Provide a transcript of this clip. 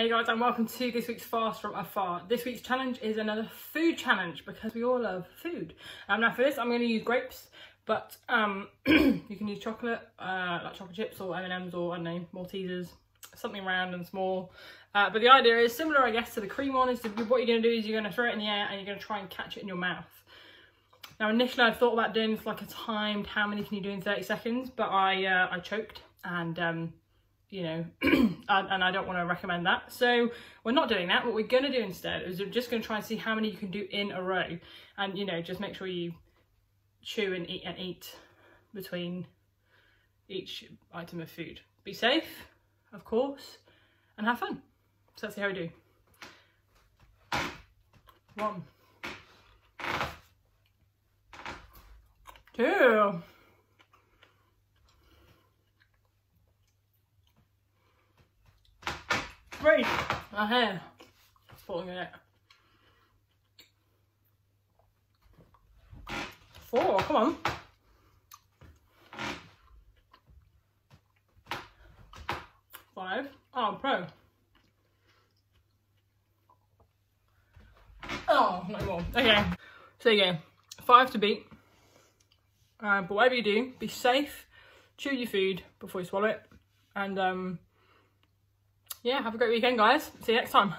Hey guys, and welcome to this week's Fast from Afar. This week's challenge is another food challenge because we all love food. Now for this, I'm going to use grapes, but you can use chocolate, like chocolate chips or M&Ms or, I don't know, Maltesers, something round and small. But the idea is similar, I guess, to the cream one. Is what you're going to do is you're going to throw it in the air and you're going to try and catch it in your mouth. Now initially I thought about doing this like a timed, how many can you do in 30 seconds, but I choked and you know, and I don't want to recommend that. So we're not doing that. What we're going to do instead is we're just going to try and see how many you can do in a row. And, you know, just make sure you chew and eat between each item of food. Be safe, of course, and have fun. So let's see how we do. 1, 2. Three. My hair. It's falling in it. 4. Come on. 5. Oh, I'm pro. Oh, no more. Okay. So you go. 5 to beat. But whatever you do, be safe. Chew your food before you swallow it. And yeah, have a great weekend, guys. See you next time.